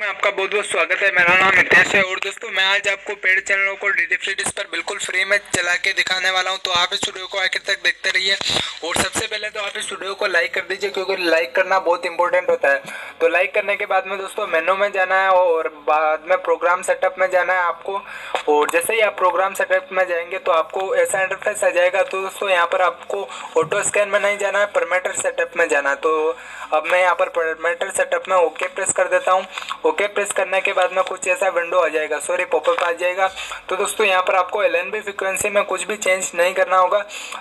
मैं आपका बहुत बहुत स्वागत है। मेरा नाम हितेश है और दोस्तों मैं आज आपको पेड चैनलों को डीडी फ्री डिश पर बिल्कुल फ्री में चला के दिखाने वाला हूं, तो आप इस वीडियो को आखिर तक देखते रहिए। और सबसे पहले तो आप इस वीडियो को लाइक कर दीजिए क्योंकि लाइक करना बहुत इंपॉर्टेंट होता है। तो लाइक करने के बाद में दोस्तों मेनू में जाना है और बाद में प्रोग्राम सेटअप में जाना है आपको। और जैसे ही आप प्रोग्राम सेटअप में जाएंगे तो आपको ऐसा इंटरफेस आ जाएगा। तो दोस्तों यहाँ पर आपको ऑटो स्कैन में नहीं जाना है, पैरामीटर सेटअप में जाना है। तो अब मैं यहाँ पर पैरामीटर सेटअप में ओके प्रेस कर देता हूँ। ओके प्रेस करने के बाद में कुछ ऐसा विंडो आ जाएगा, सॉरी पॉपअप आ जाएगा। तो दोस्तों यहाँ पर आपको LNB फ्रीक्वेंसी में कुछ भी चेंज नहीं करना होगा।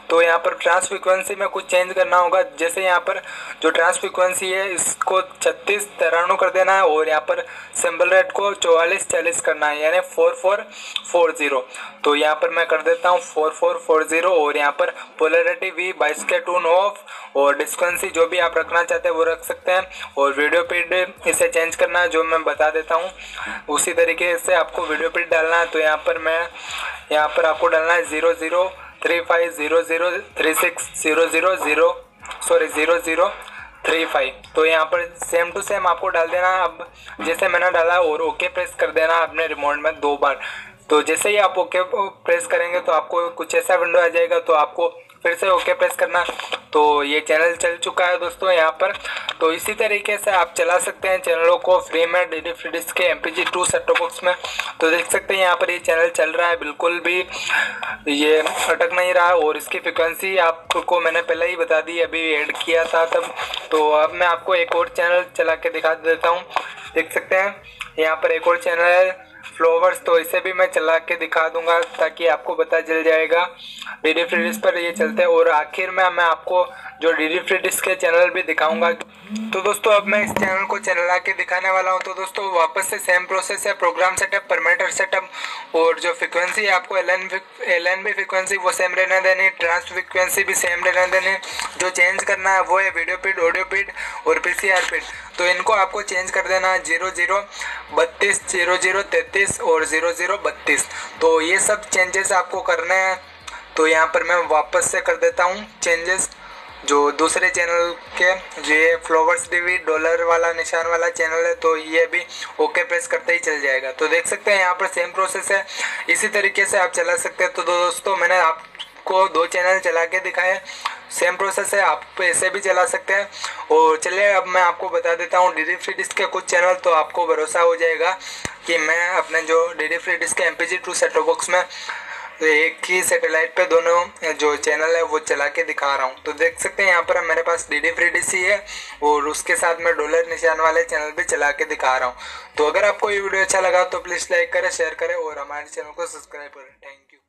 तो यहाँ पर ट्रांस फ्रीक्वेंसी में कुछ चेंज करना होगा। जैसे यहाँ पर जो ट्रांस फ्रीक्वेंसी है इसको 36 93 कर देना है और यहाँ पर सिंबल रेट को 44 40 करना है, यानी 4440। तो यहाँ पर मैं कर देता हूँ 4440। और यहाँ पर पोलरिटी V/2 नो ऑफ और डिस्क्वेंसी जो भी आप रखना चाहते हैं वो रख सकते हैं। और वीडियो फीड इसे चेंज करना है जो मैं बता देता हूँ, उसी तरीके से आपको वीडियो फीड डालना है। तो यहाँ पर आपको डालना है 0035003600 0 0 3 5। तो यहाँ पर सेम टू सेम आपको डाल देना है अब जैसे मैंने डाला। और ओके प्रेस कर देना अपने रिमोट में 2 बार। तो जैसे ही आप ओके प्रेस करेंगे तो आपको कुछ ऐसा विंडो आ जाएगा। तो आपको फिर से ओके प्रेस करना। तो ये चैनल चल चुका है दोस्तों यहाँ पर। तो इसी तरीके से आप चला सकते हैं चैनलों को फ्री में डीडी फ्री डिश के MPEG 2 सेटअप बॉक्स में। तो देख सकते हैं यहाँ पर ये चैनल चल रहा है, बिल्कुल भी ये अटक नहीं रहा। और इसकी फ्रिक्वेंसी आपको मैंने पहले ही बता दी, अभी ऐड किया था तब। तो अब मैं आपको एक और चैनल चला के दिखा देता हूँ। देख सकते हैं यहाँ पर एक और चैनल है फ्लोवर्स। तो इसे भी मैं चला के दिखा दूंगा ताकि आपको पता चल जाएगा डीडी फ्री डिश पर ये चलते हैं। और आखिर में मैं आपको जो डीडी फ्री डिश के चैनल भी दिखाऊंगा। तो दोस्तों अब मैं इस चैनल को चला के दिखाने वाला हूं। तो दोस्तों वापस से सेम प्रोसेस है, प्रोग्राम सेटअप, पैरामीटर सेटअप। और जो फ्रिक्वेंसी है आपको LNB फ्रिक्वेंसी वो सेम रहने देनी, ट्रांस फ्रिक्वेंसी भी सेम रहने देनी। जो चेंज करना है वो है वीडियो फीड, ऑडियो फीड और PCR फीड। तो इनको आपको चेंज कर देना है 00 32 00 33 और 00 32। तो ये सब चेंजेस आपको करने हैं। तो यहाँ पर मैं वापस से कर देता हूँ चेंजेस जो दूसरे चैनल के, जो ये फ्लोवर्स टीवी डॉलर वाला निशान वाला चैनल है। तो ये भी ओके प्रेस करते ही चल जाएगा। तो देख सकते हैं यहाँ पर सेम प्रोसेस है, इसी तरीके से आप चला सकते हैं। तो दोस्तों मैंने आपको 2 चैनल चला के दिखाए, सेम प्रोसेस है, आप ऐसे भी चला सकते हैं। और चलिए अब मैं आपको बता देता हूँ डीडी फ्री डिश के कुछ चैनल। तो आपको भरोसा हो जाएगा कि मैं अपने जो डीडी फ्री डिश के MPEG 2 सेटअप बॉक्स में एक ही सैटेलाइट पे दोनों जो चैनल है वो चला के दिखा रहा हूँ। तो देख सकते हैं यहाँ पर मेरे पास डीडी फ्री डिश ही है और उसके साथ मैं डॉलर निशान वाले चैनल भी चला के दिखा रहा हूँ। तो अगर आपको ये वीडियो अच्छा लगा तो प्लीज़ लाइक करें, शेयर करें और हमारे चैनल को सब्सक्राइब करें। Thank you.